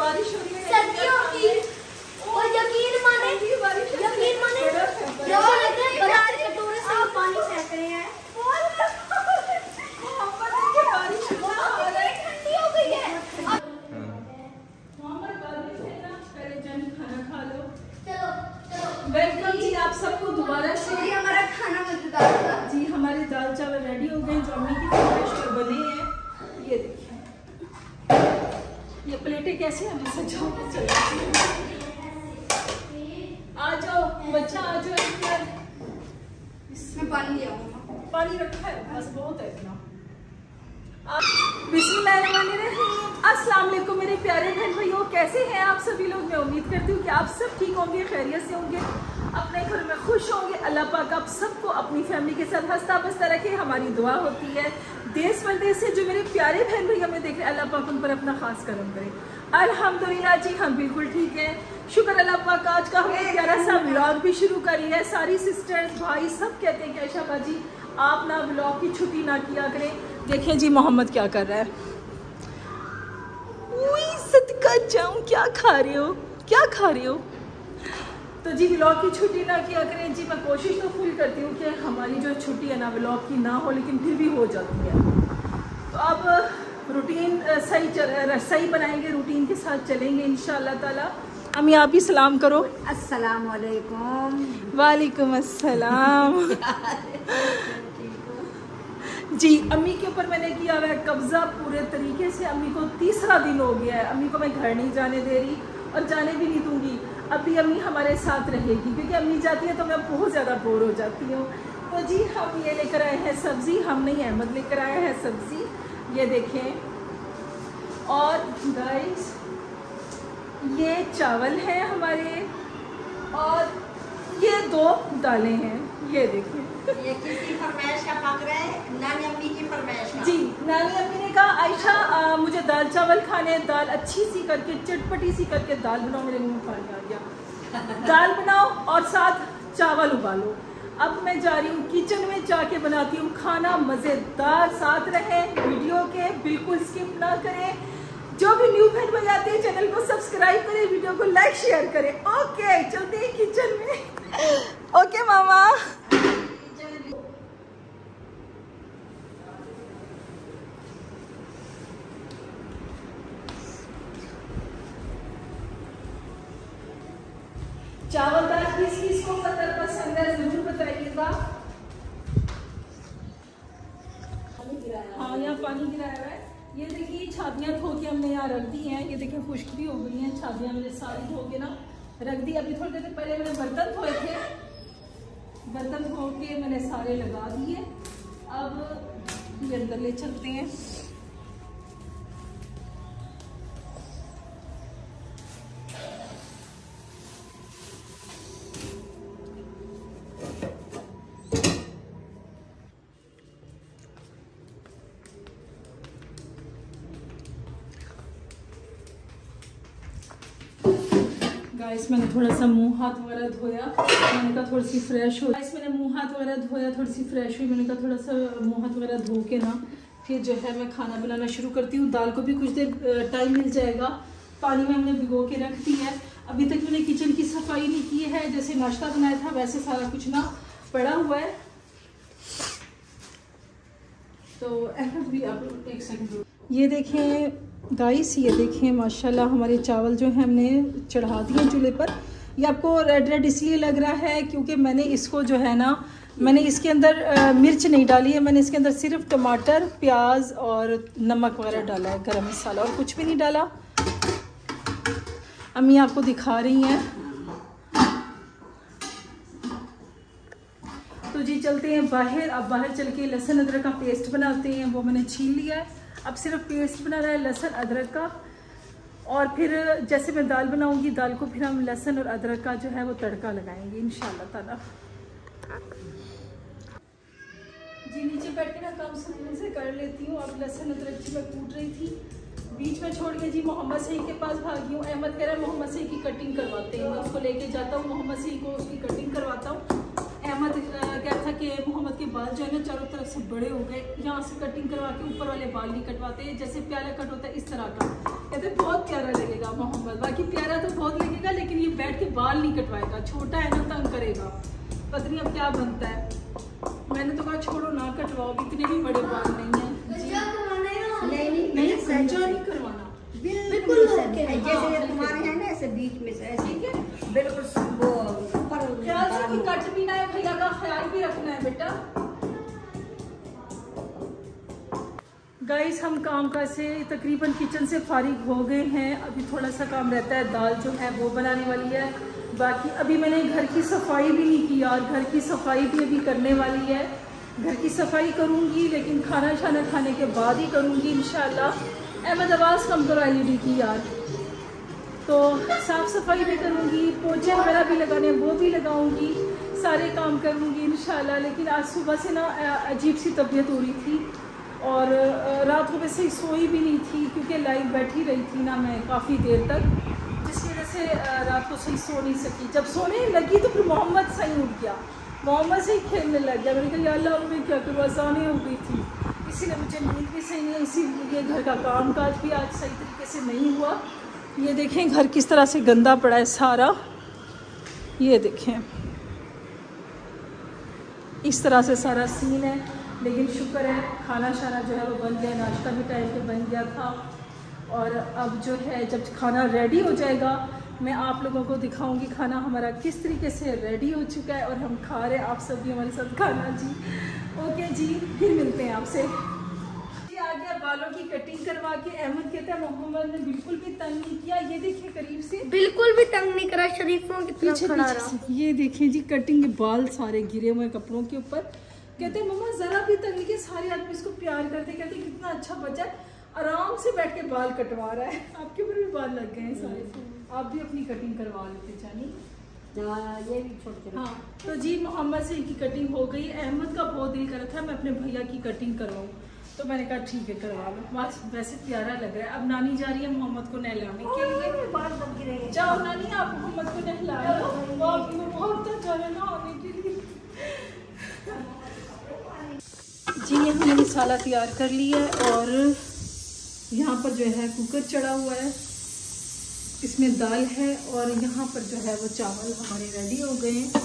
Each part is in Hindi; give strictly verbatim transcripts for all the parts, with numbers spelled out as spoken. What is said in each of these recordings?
बारिश हो रही है, सर्दियों की। और यकीन माने यकीन माने जो लगता है बाजार के टोरे से पानी फेंक रहे हैं। वेलकम जी आप सबको दोबारा से। हमारा खाना मजेदार था जी। हमारी दाल चावल रेडी हो गए जो अम्मी की फरमाइश पर बने हैं। ये देखिए ये प्लेटें कैसे हमें सजाते चले। आ जाओ बच्चा, आ जाओ इधर। इसमें पानी ले आओ, पानी रखा है बस, बहुत है इतना। बिस्मिल्लाहिर्रहमानिर्रहीम। अस्सलाम वालेकुम मेरे प्यारे बहन भाइयों, कैसे हैं आप सभी लोग। मैं उम्मीद करती हूँ कि आप सब ठीक होंगे, खैरियत से होंगे, अपने घर में खुश होंगे। अल्लाह पाक आप सबको अपनी फैमिली के साथ हंसता बसता रखे, हमारी दुआ होती है। देश प्रदेश से जो मेरे प्यारे बहन भैया हमें देख रहे हैं, अल्लाह पाक उन पर अपना खास करम करे। अल्हम्दुलिल्लाह जी हम बिल्कुल ठीक हैं, शुक्र अल्लाह पाक। आज का हमने प्यारा सा व्लॉग भी शुरू कर लिया है। सारी सिस्टर्स भाई सब कहते हैं कि आयशा बाजी आप ना व्लॉग की छुट्टी ना किया करें। देखें जी मोहम्मद क्या कर रहा है। उई सदका जाऊं, क्या खा रहे हो, क्या खा रहे हो। तो जी व्लॉग की छुट्टी ना किया करें जी। मैं कोशिश तो फुल करती हूँ कि हमारी जो छुट्टी है ना व्लॉग की ना हो, लेकिन फिर भी हो जाती है। तो अब रूटीन सही चल सही बनाएंगे, रूटीन के साथ चलेंगे इंशाअल्लाह ताला। अम्मी आप ही सलाम करो। अस्सलाम वालेकुम। वालेकुम अस्सलाम। जी अम्मी के ऊपर मैंने किया हुआ कब्ज़ा पूरे तरीके से। अम्मी को तीसरा दिन हो गया है, अम्मी को मैं घर नहीं जाने दे रही और जाने भी नहीं दूंगी। अभी अम्मी हमारे साथ रहेगी क्योंकि अम्मी जाती है तो मैं बहुत ज़्यादा बोर हो जाती हूँ। तो जी हम ये लेकर आए हैं सब्ज़ी, हम नहीं अहमद लेकर आया है सब्ज़ी, ये देखें। और गाइस ये चावल हैं हमारे, और ये दो दालें हैं, ये देखिए। ये किसकी फरमाइश का पक रहा है? नानी अम्मी की फरमाइश का। जी नानी अम्मी ने कहा आयशा आ, मुझे दाल चावल खाने, दाल अच्छी सी करके चटपटी सी करके दाल बनाओ। मेरे मुंह में पानी आ गया। दाल बनाओ और साथ चावल उबालो। अब मैं जा रही हूँ किचन में, जाके बनाती हूँ खाना मज़ेदार। साथ रहें वीडियो के, बिल्कुल स्किप ना करें। जो भी न्यू फैन बन जाते हैं चैनल को सब्सक्राइब करें, वीडियो को लाइक शेयर करें। ओके चलते हैं किचन में। ओके मामा। चावल दाल किस किस को पसंद पसंद है जरूर बताइएगा। हाँ यहाँ पानी गिराया हुआ है। ये देखिए छाबियाँ धो के हमने यहाँ रख दी हैं। ये देखिए खुश्क भी हो गई हैं छाबियाँ, मैंने सारी धो के ना रख दी। अभी थोड़ी देर पहले मैंने बर्तन धोए थे, बर्तन धो के मैंने सारे लगा दिए। अब ये अंदर ले चलते हैं। गाइस मैंने थोड़ा सा मुंह हाथ वगैरह धोया, मैंने कहा थोड़ी सी फ्रेश हो। गाइस मैंने मुंह हाथ वगैरह धोया, थोड़ी सी फ्रेश हुई, मैंने कहा थोड़ा सा मुंह हाथ वगैरह धो के ना फिर जो है मैं खाना बनाना शुरू करती हूँ। दाल को भी कुछ देर टाइम मिल जाएगा, पानी में हमने भिगो के रख दी है। अभी तक मैंने किचन की सफाई नहीं की है, जैसे नाश्ता बनाया था वैसे सारा कुछ ना पड़ा हुआ है। तो अहमद भी आप लोग देख सकते हो। ये देखें गाइस, ये देखें माशाल्लाह हमारे चावल जो हैं हमने चढ़ा दिए चूल्हे पर। ये आपको रेड रेड इसलिए लग रहा है क्योंकि मैंने इसको जो है ना मैंने इसके अंदर आ, मिर्च नहीं डाली है। मैंने इसके अंदर सिर्फ टमाटर प्याज और नमक वगैरह डाला है, गरम मसाला, और कुछ भी नहीं डाला। अम्मी आपको दिखा रही हैं। तो जी चलते हैं बाहर। अब बाहर चल के लहसुन अदरक का पेस्ट बनाते हैं, वो मैंने छील लिया है। अब सिर्फ पेस्ट बना रहा है लहसुन अदरक का, और फिर जैसे मैं दाल बनाऊंगी दाल को फिर हम लहसुन और अदरक का जो है वो तड़का लगाएंगे इंशाल्लाह ताला। जी नीचे बैठ के ना काम सुनने से कर लेती हूँ। अब लहसुन अदरक जी मैं कूट रही थी, बीच में छोड़ के जी मोहम्मद सही के पास भागी हूँ। अहमद कह रहा है मोहम्मद सही की कटिंग करवाते हैं, मैं उसको लेके जाता हूँ मोहम्मद सही को, उसकी कटिंग करवाता हूँ। अहमद क्या था कि मोहम्मद के बाल जो है ना चारों तरफ से बड़े हो गए, यहाँ से कटिंग करवा के ऊपर वाले बाल नहीं कटवाते, जैसे प्यारा कट होता है इस तरह का। कहते हैं बहुत प्यारा लगेगा मोहम्मद, बाकी प्यारा तो बहुत लगेगा लेकिन ये बैठ के बाल नहीं कटवाएगा, छोटा है ना तंग करेगा। पता नहीं अब क्या बनता है। मैंने तो कहा छोड़ो ना कटवाओ, इतने भी बड़े बाल नहीं है, करवाना बिल्कुल जैसे तुम्हारे हैं ना ऐसे बीच में से, ठीक है बिल्कुल वो ख्याल से कट भी ना है, भैया का ख्याल भी रखना है बेटा। गाइस हम काम काज से तकरीबन किचन से फारिग हो गए हैं, अभी थोड़ा सा काम रहता है, दाल जो है वो बनाने वाली है, बाकी अभी मैंने घर की सफाई भी नहीं की और घर की सफाई भी अभी करने वाली है। घर की सफाई करूँगी लेकिन खाना छाना खाने के बाद ही करूँगी इंशाल्लाह। अहमद आवाज़ कम करो आई डी की यार। तो साफ़ सफाई भी करूँगी, पोछे वगैरह भी लगाने वो भी लगाऊँगी, सारे काम करूँगी इंशाल्लाह। लेकिन आज सुबह से ना अजीब सी तबीयत हो रही थी और रात को वैसे ही सोई भी नहीं थी क्योंकि लाइव बैठी रही थी ना मैं काफ़ी देर तक, जिसकी वजह से रात को सही सो नहीं सकी। जब सोने लगी तो फिर मोहम्मद सही उठ गया, मोहम्मद से ही खेलने लग गया। मैंने कहा अल्लाह मैं क्या करूँ, आसानी हो गई थी, इसीलिए मुझे नींद भी सही नहीं है, इसीलिए घर का काम काज भी आज सही तरीके से नहीं हुआ। ये देखें घर किस तरह से गंदा पड़ा है सारा, ये देखें इस तरह से सारा सीन है। लेकिन शुक्र है खाना शाना जो है वो बन गया, नाश्ता भी टाइम पे बन गया था। और अब जो है जब खाना रेडी हो जाएगा मैं आप लोगों को दिखाऊंगी खाना हमारा किस तरीके से रेडी हो चुका है और हम खा रहे हैं। आप सब भी हमारे साथ खाना जी। ओके जी, फिर मिलते हैं आपसे। ये आ गया बालों की कटिंग करवा के। अहमद कहता है मोहम्मद ने बिल्कुल भी तंग नहीं किया, ये देखिए करीब से बिल्कुल भी तंग नहीं करा। शरीफों के पीछे पीछे ये देखिए जी कटिंग, बाल सारे गिरे हुए कपड़ों के ऊपर। कहते हैं मम्मा जरा भी तंग नहीं किया, सारे आदमी इसको प्यार करते, कहते कितना अच्छा बच्चा आराम से बैठ के बाल कटवा रहा है। आपके ऊपर भी बाल लग गए हैं सारे, आप भी अपनी कटिंग करवा लेते जानी ये भी छोड़ते। हाँ तो जी मोहम्मद से इनकी कटिंग हो गई। अहमद का बहुत दिल कर रहा था मैं अपने भैया की कटिंग करवाऊँ, तो मैंने कहा ठीक है करवा लो, वैसे प्यारा लग रहा है। अब नानी जा रही है मोहम्मद को नहलाने के लिए, बाल बन गिरे। जाओ नानी आप मोहम्मद को नहला लो, बहुत जा रहा है नहाने के लिए। जी हमने मसाला तैयार कर लिया है और यहाँ पर जो है कुकर चढ़ा हुआ है, इसमें दाल है और यहाँ पर जो है वो चावल हमारे रेडी हो गए हैं।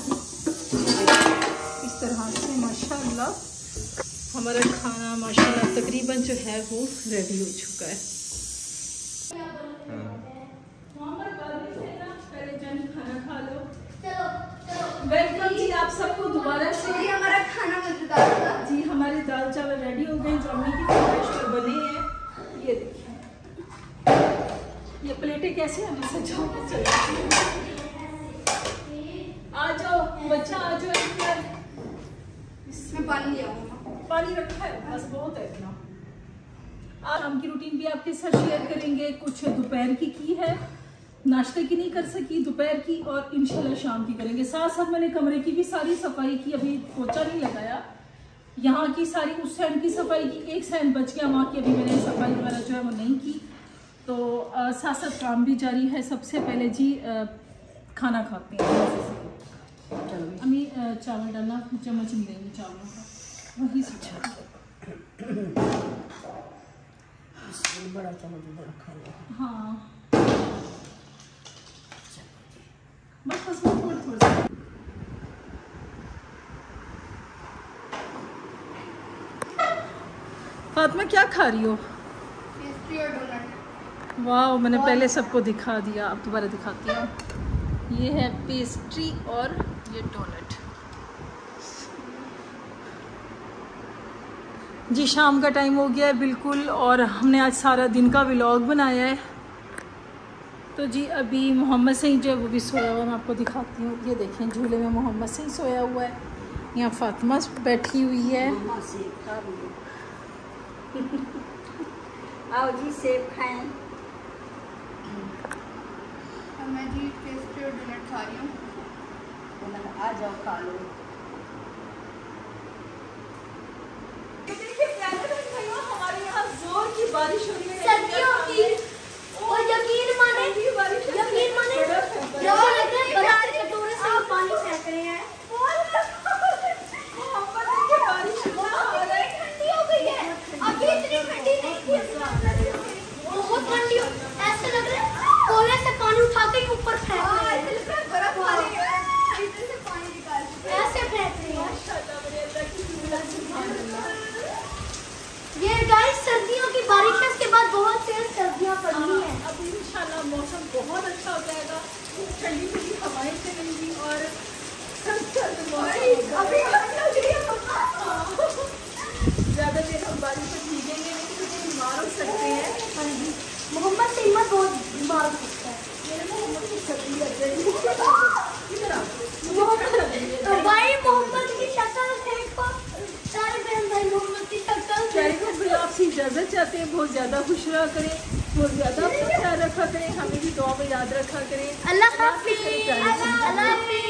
इस तरह से माशाल्लाह हमारा खाना माशाल्लाह तकरीबन जो है वो रेडी हो चुका है। खाना खा लो। वेलकम जी आप सबको दोबारा से। हमारा खाना मजेदार जी, हमारे दाल चावल रेडी हो गए जो अम्मी की फरमाइश पर बने हैं। ये देखिए ये प्लेटें कैसे हमें सजाओ आ जाओ बच्चा आ जाओ, इसमें पानी लिया पानी रखा है बस बहुत है इतना। आज शाम की रूटीन भी आपके साथ शेयर करेंगे, कुछ दोपहर की की है, नाश्ते की नहीं कर सकी दोपहर की, और इंशाल्लाह शाम की करेंगे। साथ साथ मैंने कमरे की भी सारी सफाई की, अभी पोछा नहीं लगाया, यहाँ की सारी उस साइड की सफाई की, एक साइड बच गया वहाँ की, अभी मैंने सफाई वगैरह जो है वो नहीं की। तो साथ साथ काम भी जारी है। सबसे पहले जी आ, खाना खाते हैं। अम्मी चावल डालना चम्मच में देंगे चावलों का, वही सोचा बड़ा चावल बड़ा खाना। हाँ बस बस थोड़ा थोड़ा फातिमा क्या खा रही हो? वाह मैंने पहले सबको दिखा दिया, अब दोबारा दिखाती हूँ। ये है पेस्ट्री और ये डोनट। जी शाम का टाइम हो गया है बिल्कुल, और हमने आज सारा दिन का व्लॉग बनाया है। तो जी अभी मोहम्मद सिंह जो है वो भी सोया हुआ है, मैं आपको दिखाती हूँ। ये देखें झूले में मोहम्मद सिंह सोया हुआ है, यहाँ फातिमा बैठी हुई है। आओ जी सेब खाएं। मैं जी पेस्ट्री और डोनट खा रही हूँ। तो आ जाओ खा लो। हमारे यहाँ जोर की बारिश हो रही है सर्दियों की, और यकीन माने यकीन माने बाजार के कटोरे से पानी फेंक रहे हैं। सर्दियों की बारिश के बाद बहुत तेज सर्दियाँ पड़नी है। अब इंशाल्लाह मौसम बहुत अच्छा हो जाएगा, ठंडी ठंडी हवाएं चलेंगी और ज़्यादा देर हम बारिश में भीगेंगे नहीं, क्योंकि बीमार हो सकते हैं। हाँ जी, मोहम्मद सिंह बहुत बीमार हो सकता है। मेरे मोहम्मद की शक्ल लग रही है, भाई मोहम्मद की शक्ल देखो। सारे बहन भाई मोहम्मद की शक्ल चाहिए। आपसे इजाज़त चाहते हैं, बहुत ज़्यादा खुश रहा करें, बहुत ज़्यादा अपना ख्याल रखा करें, हमें भी दुआ में याद रखा करें। अल्लाह हाफ़िज़।